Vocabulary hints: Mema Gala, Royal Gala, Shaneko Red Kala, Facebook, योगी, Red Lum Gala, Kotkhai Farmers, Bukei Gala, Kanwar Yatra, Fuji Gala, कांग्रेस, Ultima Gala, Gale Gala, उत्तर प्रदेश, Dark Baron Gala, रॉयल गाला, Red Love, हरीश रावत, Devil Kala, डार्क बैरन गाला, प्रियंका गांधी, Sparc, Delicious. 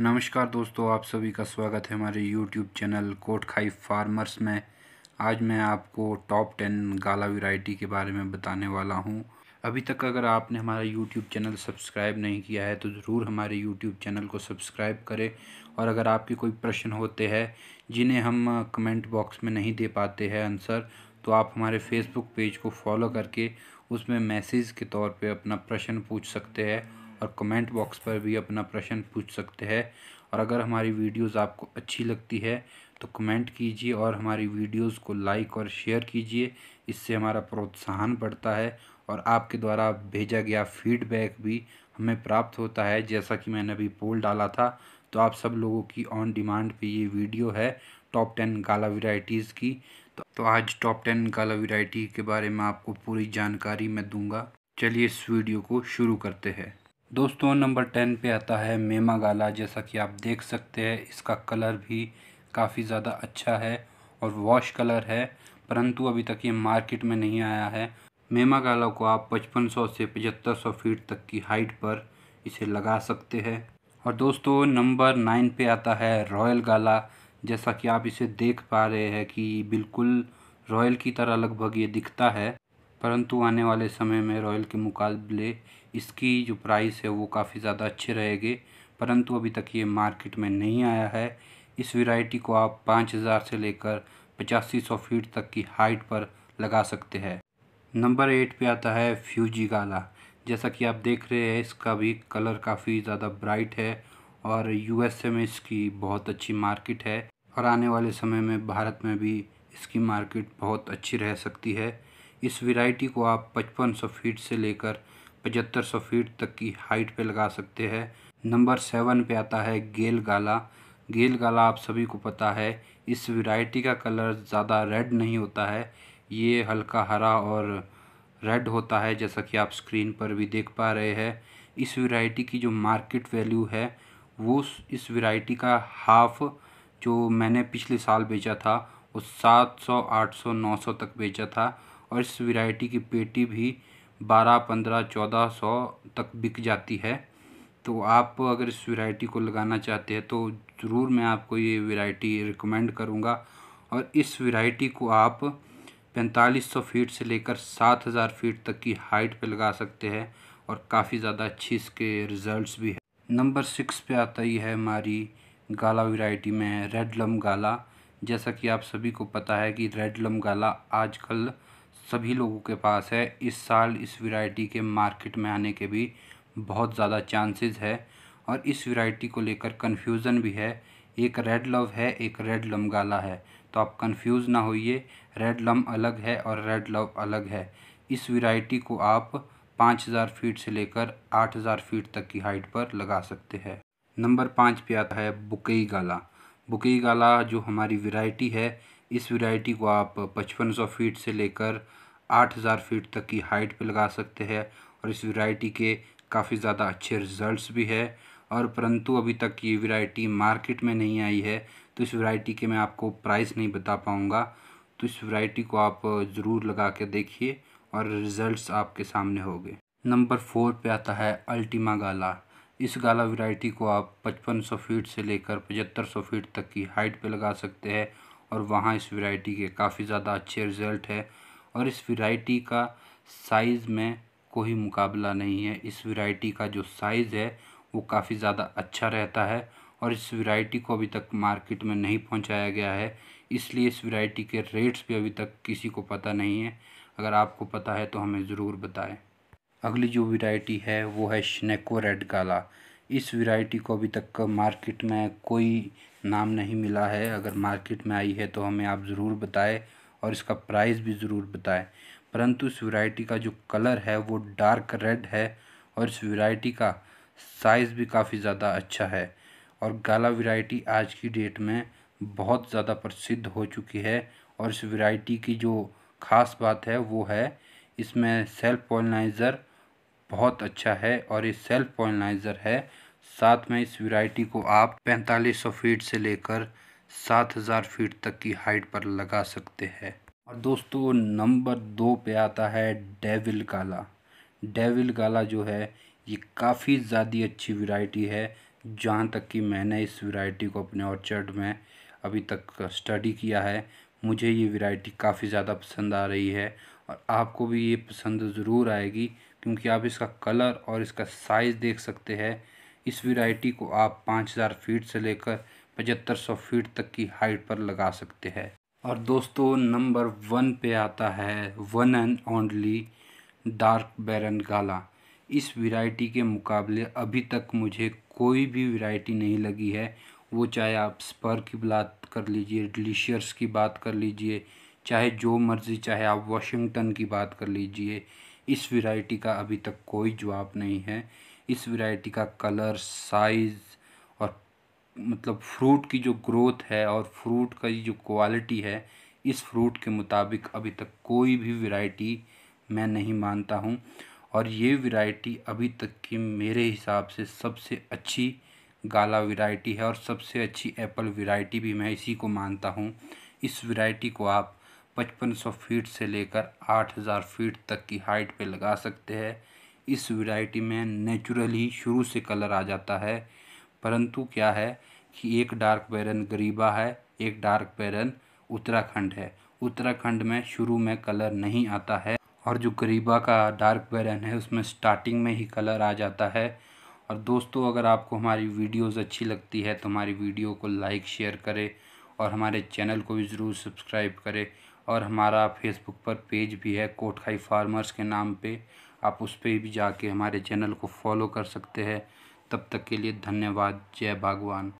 नमस्कार दोस्तों, आप सभी का स्वागत है हमारे YouTube चैनल कोटखाई फार्मर्स में। आज मैं आपको टॉप 10 गाला वैरायटी के बारे में बताने वाला हूँ। अभी तक अगर आपने हमारा YouTube चैनल सब्सक्राइब नहीं किया है तो ज़रूर हमारे YouTube चैनल को सब्सक्राइब करें। और अगर आपके कोई प्रश्न होते हैं जिन्हें हम कमेंट बॉक्स में नहीं दे पाते हैं आंसर, तो आप हमारे फेसबुक पेज को फॉलो करके उसमें मैसेज के तौर पर अपना प्रश्न पूछ सकते हैं और कमेंट बॉक्स पर भी अपना प्रश्न पूछ सकते हैं। और अगर हमारी वीडियोस आपको अच्छी लगती है तो कमेंट कीजिए और हमारी वीडियोस को लाइक और शेयर कीजिए। इससे हमारा प्रोत्साहन बढ़ता है और आपके द्वारा भेजा गया फीडबैक भी हमें प्राप्त होता है। जैसा कि मैंने अभी पोल डाला था, तो आप सब लोगों की ऑन डिमांड पे ये वीडियो है टॉप 10 गाला वैरायटीज़ की। तो आज टॉप 10 गाला वैरायटी के बारे में आपको पूरी जानकारी मैं दूँगा। चलिए इस वीडियो को शुरू करते हैं। दोस्तों, नंबर 10 पे आता है मेमा गाला। जैसा कि आप देख सकते हैं, इसका कलर भी काफ़ी ज़्यादा अच्छा है और वॉश कलर है, परंतु अभी तक ये मार्केट में नहीं आया है। मेमा गाला को आप 5500 से 7500 फीट तक की हाइट पर इसे लगा सकते हैं। और दोस्तों, नंबर 9 पे आता है रॉयल गाला। जैसा कि आप इसे देख पा रहे हैं कि बिल्कुल रॉयल की तरह लगभग ये दिखता है, परंतु आने वाले समय में रॉयल के मुकाबले इसकी जो प्राइस है वो काफ़ी ज़्यादा अच्छे रहेंगे, परंतु अभी तक ये मार्केट में नहीं आया है। इस वैरायटी को आप 5000 से लेकर 8500 फीट तक की हाइट पर लगा सकते हैं। नंबर 8 पे आता है फ्यूजी गाला। जैसा कि आप देख रहे हैं, इसका भी कलर काफ़ी ज़्यादा ब्राइट है और यूएसए में इसकी बहुत अच्छी मार्केट है और आने वाले समय में भारत में भी इसकी मार्केट बहुत अच्छी रह सकती है। इस वैरायटी को आप 5500 फीट से लेकर 7500 फीट तक की हाइट पे लगा सकते हैं। नंबर 7 पे आता है गेल गाला। गेल गाला आप सभी को पता है, इस वैरायटी का कलर ज़्यादा रेड नहीं होता है, ये हल्का हरा और रेड होता है। जैसा कि आप स्क्रीन पर भी देख पा रहे हैं, इस वैरायटी की जो मार्केट वैल्यू है वो इस वैरायटी का हाफ जो मैंने पिछले साल बेचा था वो 700, 800, 900 तक बेचा था। और इस वैरायटी की पेटी भी 1200, 1500, 1400 तक बिक जाती है। तो आप अगर इस वैरायटी को लगाना चाहते हैं तो ज़रूर मैं आपको ये वैरायटी रिकमेंड करूँगा। और इस वैरायटी को आप 4500 फीट से लेकर 7000 फीट तक की हाइट पे लगा सकते हैं और काफ़ी ज़्यादा अच्छी इसके रिज़ल्ट्स भी है। नंबर 6 पे आता ही है हमारी गाला वैरायटी में रेड लम गाला। जैसा कि आप सभी को पता है कि रेड लम गाला आजकल सभी लोगों के पास है। इस साल इस वैरायटी के मार्केट में आने के भी बहुत ज़्यादा चांसेस है। और इस वैरायटी को लेकर कन्फ्यूज़न भी है, एक रेड लव है, एक रेड लम गाला है। तो आप कन्फ्यूज़ ना होइए, रेड लम अलग है और रेड लव अलग है। इस वैरायटी को आप 5000 फीट से लेकर 8000 फीट तक की हाइट पर लगा सकते हैं। नंबर 5 पे आता है बुकेई गाला। बुकेई गाला जो हमारी वैरायटी है, इस वैरायटी को आप 5500 फीट से लेकर 8000 फीट तक की हाइट पे लगा सकते हैं। और इस वैरायटी के काफ़ी ज़्यादा अच्छे रिजल्ट्स भी है, और परंतु अभी तक ये वैरायटी मार्केट में नहीं आई है, तो इस वैरायटी के मैं आपको प्राइस नहीं बता पाऊँगा। तो इस वैरायटी को आप ज़रूर लगा के देखिए और रिजल्ट्स आपके सामने होंगे। नंबर 4 पे आता है अल्टीमा गाला। इस गाला वैरायटी को आप 5500 फीट से लेकर 7500 फीट तक की हाइट पे लगा सकते हैं। और वहाँ इस वैरायटी के काफ़ी ज़्यादा अच्छे रिज़ल्ट है। और इस वैरायटी का साइज़ में कोई मुकाबला नहीं है। इस वैरायटी का जो साइज़ है वो काफ़ी ज़्यादा अच्छा रहता है। और इस वैरायटी को अभी तक मार्केट में नहीं पहुंचाया गया है, इसलिए इस वैरायटी के रेट्स भी अभी तक किसी को पता नहीं है। अगर आपको पता है तो हमें ज़रूर बताएं। अगली जो वैरायटी है वो है शनेको रेड काला। इस वैरायटी को अभी तक मार्केट में कोई नाम नहीं मिला है। अगर मार्केट में आई है तो हमें आप ज़रूर बताएं और इसका प्राइस भी ज़रूर बताएं। परंतु इस वैरायटी का जो कलर है वो डार्क रेड है और इस वैरायटी का साइज़ भी काफ़ी ज़्यादा अच्छा है। और गाला वैरायटी आज की डेट में बहुत ज़्यादा प्रसिद्ध हो चुकी है। और इस वैरायटी की जो ख़ास बात है वो है इसमें सेल्फ पॉलिनाइज़र बहुत अच्छा है। और ये सेल्फ पॉलिनाइज़र है, साथ में इस वैरायटी को आप 4500 फीट से लेकर 7000 फीट तक की हाइट पर लगा सकते हैं। और दोस्तों, नंबर 2 पे आता है डेविल काला। डेविल काला जो है ये काफ़ी ज़्यादा अच्छी वैरायटी है। जहाँ तक कि मैंने इस वैरायटी को अपने ऑर्चर्ड में अभी तक स्टडी किया है, मुझे ये वैरायटी काफ़ी ज़्यादा पसंद आ रही है और आपको भी ये पसंद ज़रूर आएगी, क्योंकि आप इसका कलर और इसका साइज़ देख सकते हैं। इस वैरायटी को आप 5000 फीट से लेकर 7500 फीट तक की हाइट पर लगा सकते हैं। और दोस्तों, नंबर 1 पे आता है one and only डार्क बैरन गाला। इस वैरायटी के मुकाबले अभी तक मुझे कोई भी वैरायटी नहीं लगी है, वो चाहे आप स्पर्क की बात कर लीजिए, डिलीशियस की बात कर लीजिए, चाहे जो मर्ज़ी, चाहे आप वॉशिंगटन की बात कर लीजिए, इस वैरायटी का अभी तक कोई जवाब नहीं है। इस वैरायटी का कलर, साइज़ और मतलब फ्रूट की जो ग्रोथ है और फ्रूट का जो क्वालिटी है, इस फ्रूट के मुताबिक अभी तक कोई भी वैरायटी मैं नहीं मानता हूँ। और ये वैरायटी अभी तक की मेरे हिसाब से सबसे अच्छी गाला वैरायटी है और सबसे अच्छी एप्पल वैरायटी भी मैं इसी को मानता हूँ। इस वैरायटी को आप 5500 फीट से लेकर 8000 फीट तक की हाइट पे लगा सकते हैं। इस वैरायटी में नेचुरली शुरू से कलर आ जाता है, परंतु क्या है कि एक डार्क बैरन गरीबा है, एक डार्क बैरन उत्तराखंड है। उत्तराखंड में शुरू में कलर नहीं आता है और जो गरीबा का डार्क बैरन है उसमें स्टार्टिंग में ही कलर आ जाता है। और दोस्तों, अगर आपको हमारी वीडियोस अच्छी लगती है तो हमारी वीडियो को लाइक शेयर करें और हमारे चैनल को भी ज़रूर सब्सक्राइब करें। और हमारा फेसबुक पर पेज भी है कोटखाई फार्मर्स के नाम पे, आप उस पर भी जाके हमारे चैनल को फॉलो कर सकते हैं। तब तक के लिए धन्यवाद। जय भगवान।